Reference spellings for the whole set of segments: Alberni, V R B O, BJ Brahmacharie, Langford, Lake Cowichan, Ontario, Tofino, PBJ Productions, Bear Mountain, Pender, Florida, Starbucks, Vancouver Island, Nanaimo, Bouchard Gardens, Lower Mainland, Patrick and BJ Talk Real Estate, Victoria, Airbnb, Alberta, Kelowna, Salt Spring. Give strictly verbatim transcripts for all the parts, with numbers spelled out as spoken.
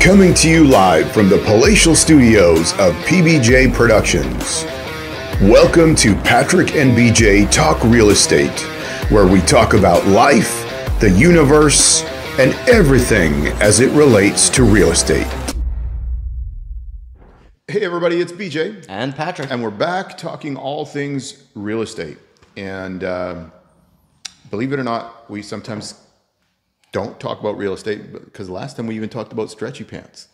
Coming to you live from the palatial studios of P B J Productions. Welcome to Patrick and B J Talk Real Estate, where we talk about life, the universe, and everything as it relates to real estate. Hey everybody, it's B J. And Patrick. And we're back talking all things real estate. And uh, believe it or not, we sometimes don't talk about real estate because last time we even talked about stretchy pants.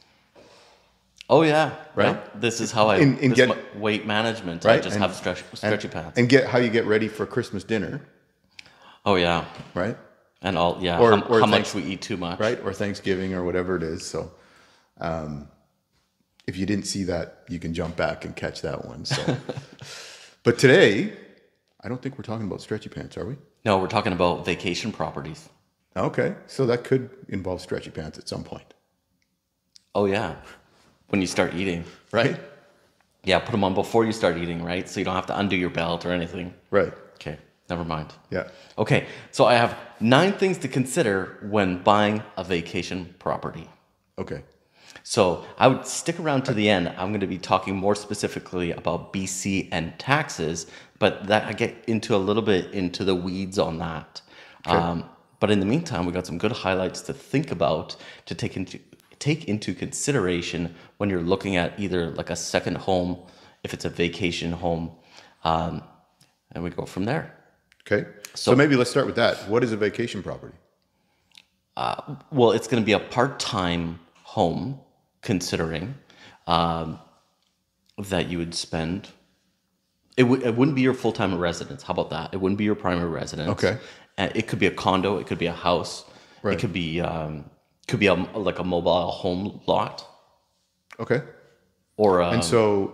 Oh yeah, right. Yeah. This is how I and, and this get weight management. Right? I just and, have stretch, stretchy and, pants. And get how you get ready for Christmas dinner. Oh yeah, right. And all yeah, or, how, or how much we eat too much, right? Or Thanksgiving or whatever it is. So, um, if you didn't see that, you can jump back and catch that one. So, but today, I don't think we're talking about stretchy pants, are we? No, we're talking about vacation properties. Okay, so that could involve stretchy pants at some point. Oh yeah, when you start eating. Right? Yeah, put them on before you start eating, right? So you don't have to undo your belt or anything. Right. Okay, never mind. Yeah. Okay, so I have nine things to consider when buying a vacation property. Okay. So I would stick around to the end. I'm going to be talking more specifically about B C and taxes, but that I get into a little bit into the weeds on that. Okay. Um, But in the meantime, we got some good highlights to think about, to take into take into consideration when you're looking at either like a second home, if it's a vacation home, um, and we go from there. Okay. So, so maybe let's start with that. What is a vacation property? Uh, well, it's going to be a part-time home, considering um, that you would spend. It, w it wouldn't be your full-time residence. How about that? It wouldn't be your primary residence. Okay. It could be a condo. It could be a house. Right. It could be um, could be a, like a mobile home lot. Okay. Or um, and so,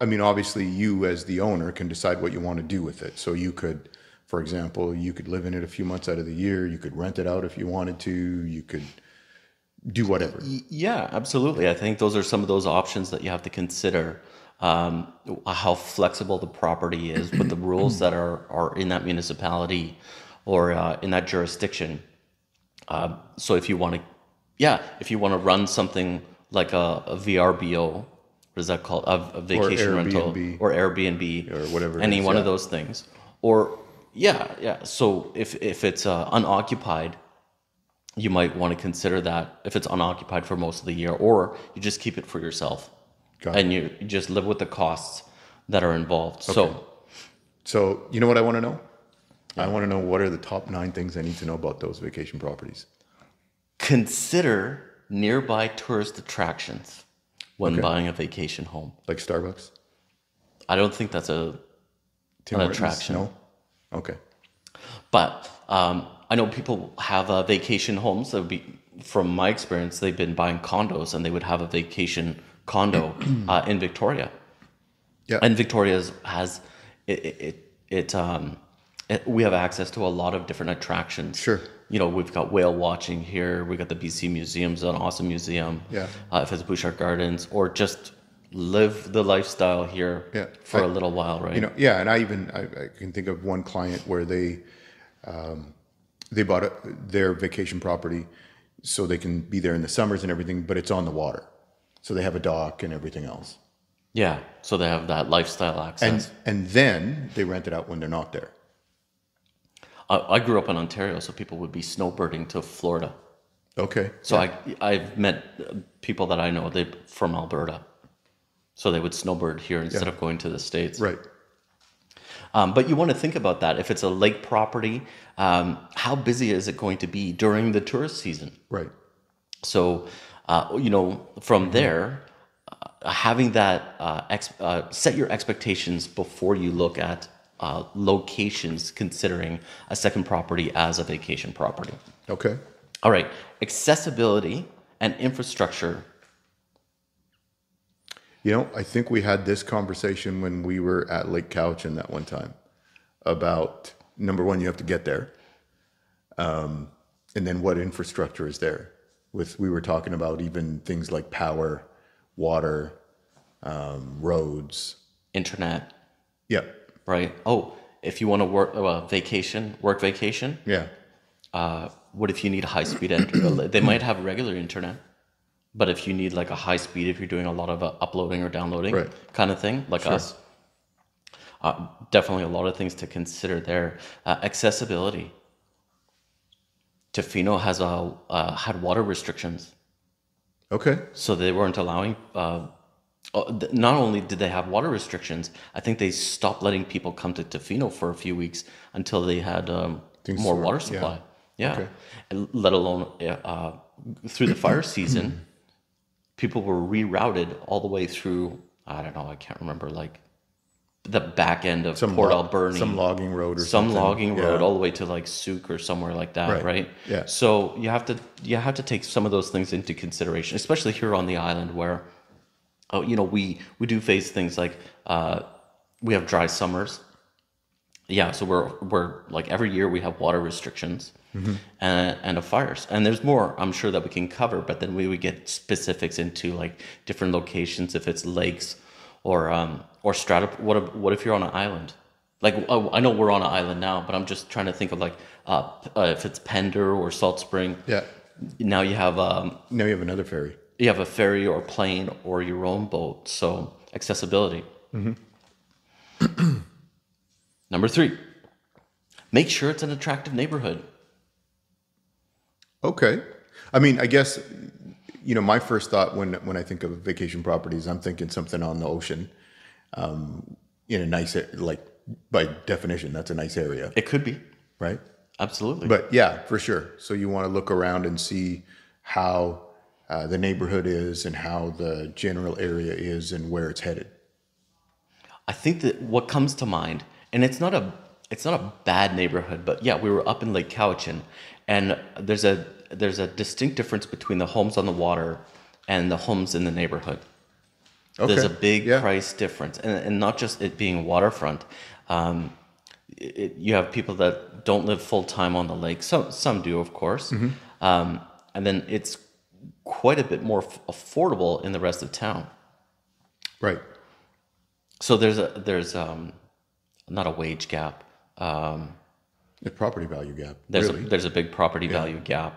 I mean, obviously, you as the owner can decide what you want to do with it. So you could, for example, you could live in it a few months out of the year. You could rent it out if you wanted to. You could do whatever. Yeah, absolutely. I think those are some of those options that you have to consider. Um, how flexible the property is, but the rules that are are in that municipality. Or uh, in that jurisdiction. Uh, so if you want to, yeah, if you want to run something like a, a V R B O, what is that called? A, a vacation rental or Airbnb or whatever, any one of those things. Or yeah, yeah. So if if it's uh, unoccupied, you might want to consider that if it's unoccupied for most of the year, or you just keep it for yourself, and you just live with the costs that are involved. Okay. So, so you know what I want to know. I want to know what are the top nine things I need to know about those vacation properties. Consider nearby tourist attractions when okay. buying a vacation home. Like Starbucks? I don't think that's a, Tim an Hortons? Attraction. No? Okay. But um, I know people have uh, vacation homes. That would be, from my experience, they've been buying condos and they would have a vacation condo uh, in Victoria. Yeah. And Victoria has... It... it, it um, we have access to a lot of different attractions. Sure. You know, we've got whale watching here. We've got the B C Museum's an awesome museum. Yeah. Uh, if it's Bouchard Gardens, or just live the lifestyle here yeah. for I, a little while, right? You know, yeah. And I even, I, I can think of one client where they, um, they bought a, their vacation property so they can be there in the summers and everything, but it's on the water. So they have a dock and everything else. Yeah. So they have that lifestyle access. And, and then they rent it out when they're not there. I grew up in Ontario, so people would be snowbirding to Florida. Okay. So yeah. I, I've met people that I know they from Alberta. So they would snowbird here instead yeah. of going to the States. Right. Um, but you want to think about that. If it's a lake property, um, how busy is it going to be during the tourist season? Right. So, uh, you know, from mm-hmm. there, uh, having that, uh, ex uh, set your expectations before you look at Uh, locations, considering a second property as a vacation property. Okay. All right. Accessibility and infrastructure. You know, I think we had this conversation when we were at Lake Cowichan that one time about, number one, you have to get there. Um, and then what infrastructure is there? With we were talking about even things like power, water, um, roads. Internet. Yep. Yeah. Right. Oh, if you want to work uh, vacation, work vacation. Yeah. Uh, what if you need high speed internet? They might have regular internet. But if you need like a high speed, if you're doing a lot of uh, uploading or downloading right. kind of thing, like sure. us, uh, definitely a lot of things to consider there. Uh, accessibility. Tofino has a uh, had water restrictions. Okay. So they weren't allowing. Uh, not only did they have water restrictions, I think they stopped letting people come to Tofino for a few weeks until they had um, more so. water supply. Yeah. yeah. Okay. And let alone uh, through the fire season, people were rerouted all the way through. I don't know. I can't remember. Like the back end of some Port lo- Alberni, some logging road, or some something. logging yeah. road, all the way to like Souk or somewhere like that. Right. right. Yeah. So you have to you have to take some of those things into consideration, especially here on the island where. Oh, you know, we, we do face things like uh, we have dry summers. Yeah, so we're we're like every year we have water restrictions mm-hmm. and and a fires. And there's more, I'm sure, that we can cover, but then we would get specifics into like different locations if it's lakes or um or strata. What if, what if you're on an island? Like I know we're on an island now, but I'm just trying to think of like uh, uh, if it's Pender or Salt Spring. Yeah. Now you have um. Now you have another ferry. You have a ferry or plane or your own boat. So accessibility. Mm-hmm. Number three, make sure it's an attractive neighborhood. Okay. I mean, I guess, you know, my first thought when, when I think of vacation properties, I'm thinking something on the ocean, um, in a nice, like by definition, that's a nice area. It could be. Right. Absolutely. But yeah, for sure. So you want to look around and see how, Uh, the neighborhood is and how the general area is and where it's headed. I think that what comes to mind, and it's not a it's not a bad neighborhood, but yeah, we were up in Lake Cowichan, and there's a there's a distinct difference between the homes on the water and the homes in the neighborhood. Okay. There's a big yeah. price difference, and and not just it being waterfront. Um, it, it, you have people that don't live full time on the lake. Some some do, of course, mm-hmm. um, and then it's. Quite a bit more affordable in the rest of town. Right. So there's a, there's um, not a wage gap. Um, a property value gap. There's really. a, there's a big property yeah. value gap.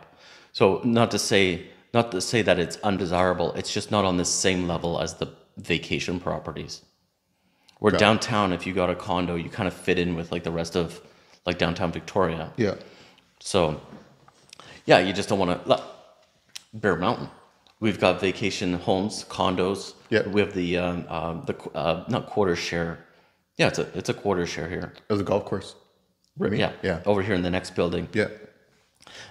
So not to say, not to say that it's undesirable. It's just not on the same level as the vacation properties. Where right. downtown, if you got a condo, you kind of fit in with like the rest of like downtown Victoria. Yeah. So yeah, you just don't want to, Bear Mountain. We've got vacation homes, condos. Yeah. We have the um, uh, the uh, not quarter share. Yeah, it's a it's a quarter share here. Oh, the golf course. Right. Yeah. Yeah. Over here in the next building. Yeah.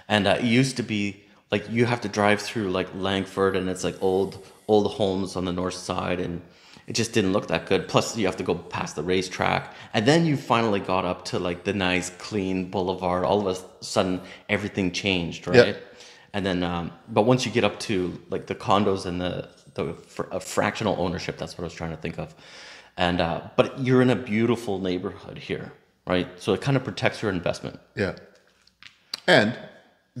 And uh, it used to be like you have to drive through like Langford, and it's like old old homes on the north side, and it just didn't look that good. Plus, you have to go past the racetrack, and then you finally got up to like the nice, clean boulevard. All of a sudden, everything changed, right? Yeah. And then, um, but once you get up to like the condos and the, the fr- uh, fractional ownership, that's what I was trying to think of. And, uh, but you're in a beautiful neighborhood here, right? So it kind of protects your investment. Yeah. And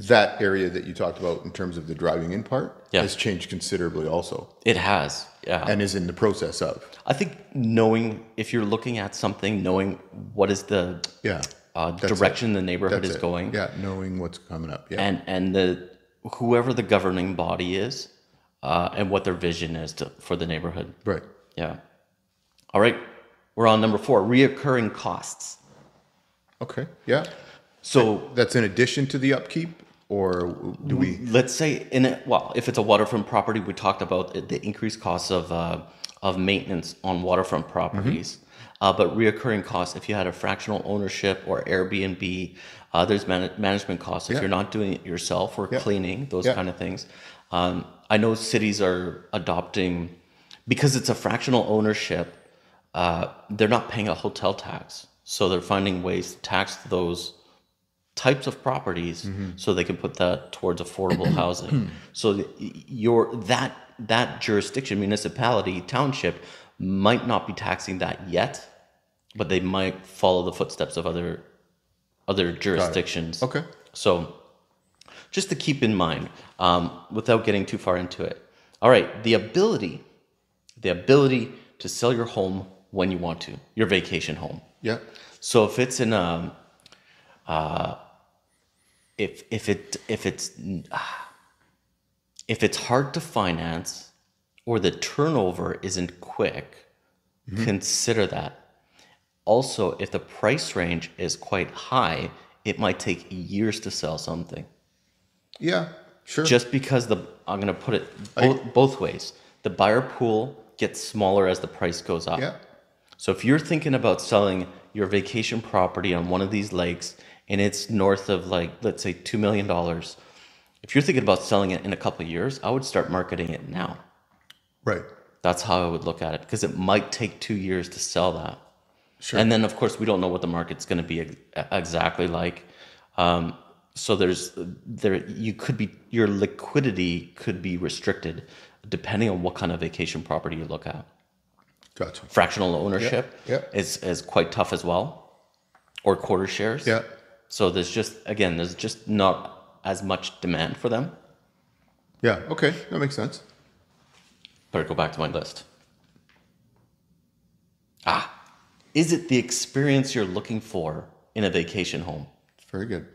that area that you talked about in terms of the driving in part yeah. has changed considerably also. It has. Yeah. And is in the process of. I think knowing if you're looking at something, knowing what is the yeah. uh, direction it. the neighborhood that's is it. going. Yeah. Knowing what's coming up. Yeah. And, and the, whoever the governing body is uh, and what their vision is to, for the neighborhood. Right. Yeah. All right. We're on number four, reoccurring costs. Okay. Yeah. So that's in addition to the upkeep or do we? Let's say in it, well, if it's a waterfront property, we talked about the increased costs of, uh, of maintenance on waterfront properties, mm-hmm. uh, but reoccurring costs, if you had a fractional ownership or Airbnb, Uh, there's man- management costs if yeah. you're not doing it yourself or yeah. cleaning, those yeah. kind of things. Um, I know cities are adopting, because it's a fractional ownership, uh, they're not paying a hotel tax. So they're finding ways to tax those types of properties mm-hmm. so they can put that towards affordable housing. So the, your, that, that jurisdiction, municipality, township might not be taxing that yet, but they might follow the footsteps of other other jurisdictions. Okay. So just to keep in mind, um, without getting too far into it. All right. The ability, the ability to sell your home when you want to, your vacation home. Yeah. So if it's in, um, uh, if, if it, if it's, uh, if it's hard to finance or the turnover isn't quick, mm-hmm. consider that. Also, if the price range is quite high, it might take years to sell something. Yeah, sure. Just because the, I'm going to put it both, I, both ways. The buyer pool gets smaller as the price goes up. Yeah. So if you're thinking about selling your vacation property on one of these lakes and it's north of, like, let's say two million dollars, if you're thinking about selling it in a couple of years, I would start marketing it now. Right. That's how I would look at it, because it might take two years to sell that. Sure. And then, of course, we don't know what the market's going to be ex exactly like. Um, so there's there you could be your liquidity could be restricted depending on what kind of vacation property you look at. Gotcha. Fractional ownership yeah, yeah. is is quite tough as well, or quarter shares. Yeah. So there's just again there's just not as much demand for them. Yeah. Okay, that makes sense. Better go back to my list. Ah. Is it the experience you're looking for in a vacation home? Very good.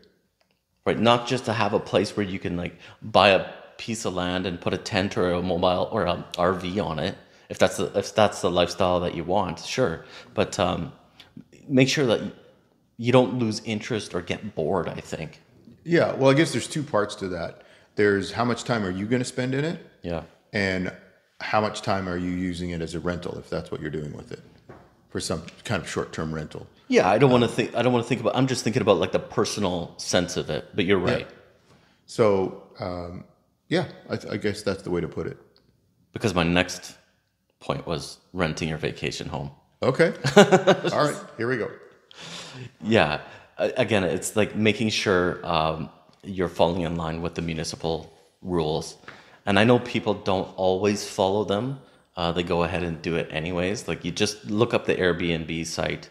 Right, not just to have a place where you can like buy a piece of land and put a tent or a mobile or an R V on it, if that's the, if that's the lifestyle that you want, sure. But um, make sure that you don't lose interest or get bored, I think. Yeah, well, I guess there's two parts to that. There's how much time are you going to spend in it? Yeah. And how much time are you using it as a rental, if that's what you're doing with it? For some kind of short-term rental. Yeah, I don't um, want to think. I don't want to think about. I'm just thinking about like the personal sense of it. But you're right. Yeah. So um, yeah, I, I guess that's the way to put it. Because my next point was renting your vacation home. Okay. All right. Here we go. Yeah. Again, it's like making sure um, you're falling in line with the municipal rules, and I know people don't always follow them. Uh, they go ahead and do it anyways. Like, you just look up the Airbnb site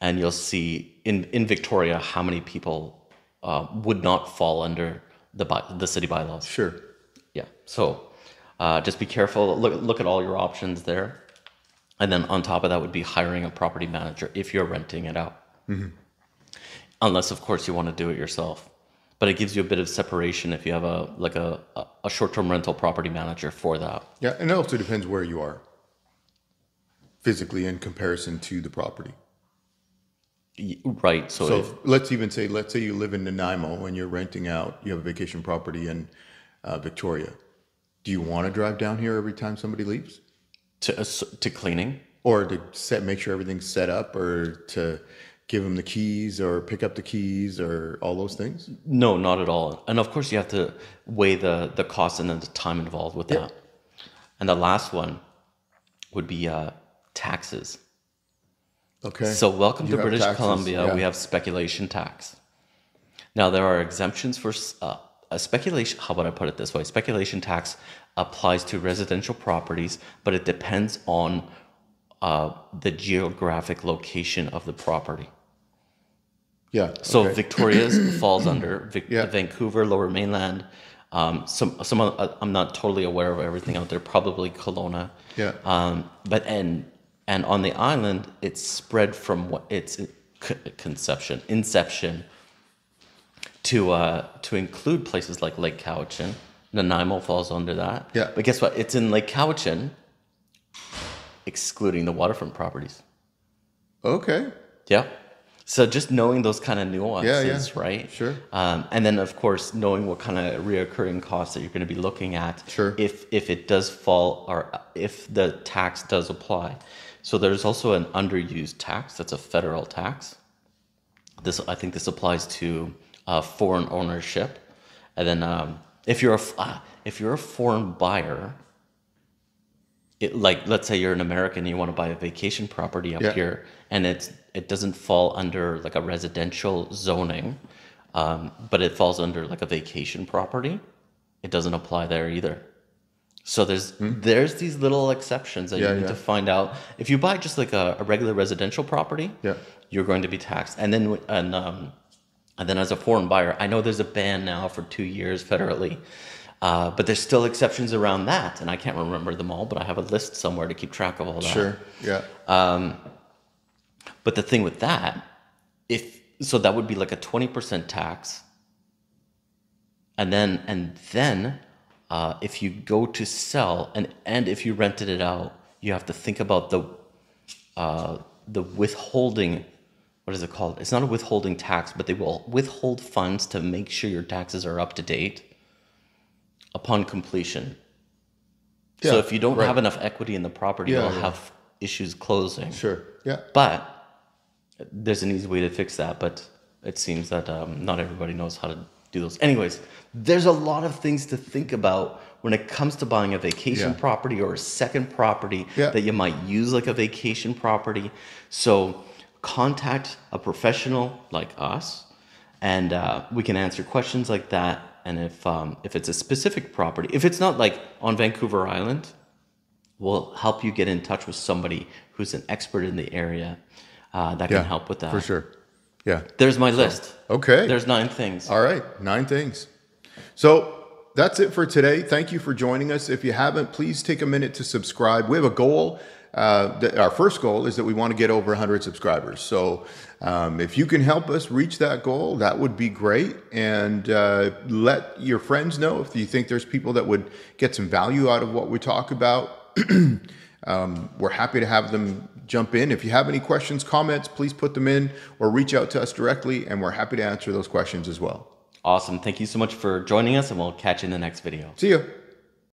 and you'll see in, in Victoria how many people uh, would not fall under the by, the city bylaws. Sure. Yeah. So uh, just be careful. Look, look at all your options there. And then on top of that would be hiring a property manager if you're renting it out. Mm-hmm. Unless, of course, you want to do it yourself. But it gives you a bit of separation if you have a like a, a short-term rental property manager for that. Yeah, and it also depends where you are physically in comparison to the property. Right. So, so if, let's even say, let's say you live in Nanaimo and you're renting out, you have a vacation property in uh, Victoria. Do you want to drive down here every time somebody leaves? To, uh, to cleaning? Or to set, make sure everything's set up, or to... give them the keys or pick up the keys or all those things? No, not at all. And of course you have to weigh the, the cost and then the time involved with yeah. that. And the last one would be uh, taxes. Okay. So welcome you to British taxes? Columbia. Yeah. We have speculation tax. Now there are exemptions for uh, a speculation. How about I put it this way? Speculation tax applies to residential properties, but it depends on Uh, the geographic location of the property. Yeah. So okay. Victoria's falls under Vic yeah. Vancouver, Lower Mainland. Um, some, some. Uh, I'm not totally aware of everything out there. Probably Kelowna. Yeah. Um, but and and on the island, it's spread from what its conception, inception, to uh, to include places like Lake Cowichan. Nanaimo falls under that. Yeah. But guess what? It's in Lake Cowichan, excluding the waterfront properties. Okay. Yeah. So just knowing those kind of nuances, yeah, yeah. right? Sure. Um, and then, of course, knowing what kind of reoccurring costs that you're going to be looking at. Sure. If, if it does fall or if the tax does apply. So there's also an underused tax. That's a federal tax. This I think this applies to uh, foreign ownership. And then um, if you're a, uh, if you're a foreign buyer... It, like, let's say you're an American, you want to buy a vacation property up yeah. here, and it's it doesn't fall under like a residential zoning, um, but it falls under like a vacation property. It doesn't apply there either. So there's mm-hmm. there's these little exceptions that yeah, you need yeah. to find out. If you buy just like a, a regular residential property, yeah. you're going to be taxed, and then and um, and then as a foreign buyer, I know there's a ban now for two years federally. Uh, but there's still exceptions around that, and I can't remember them all, but I have a list somewhere to keep track of all that. Sure, yeah. Um, but the thing with that, if so that would be like a twenty percent tax, and then and then uh, if you go to sell and, and if you rented it out, you have to think about the uh, the withholding. What is it called? It's not a withholding tax, but they will withhold funds to make sure your taxes are up to date upon completion. Yeah, so if you don't right. have enough equity in the property, yeah, you'll yeah. have issues closing. Sure. Yeah. But there's an easy way to fix that, but it seems that um, not everybody knows how to do those. Anyways, there's a lot of things to think about when it comes to buying a vacation yeah. property or a second property yeah. that you might use like a vacation property. So contact a professional like us, and uh, we can answer questions like that. And if um, if it's a specific property, if it's not like on Vancouver Island, we'll help you get in touch with somebody who's an expert in the area uh, that yeah, can help with that. For sure. Yeah. There's my list. Okay. There's nine things. All right. Nine things. So that's it for today. Thank you for joining us. If you haven't, please take a minute to subscribe. We have a goal. Uh, that our first goal is that we want to get over one hundred subscribers. So um, if you can help us reach that goal, that would be great. And uh, let your friends know if you think there's people that would get some value out of what we talk about. um, we're happy to have them jump in. If you have any questions, comments, please put them in or reach out to us directly. And we're happy to answer those questions as well. Awesome. Thank you so much for joining us, and we'll catch you in the next video. See you.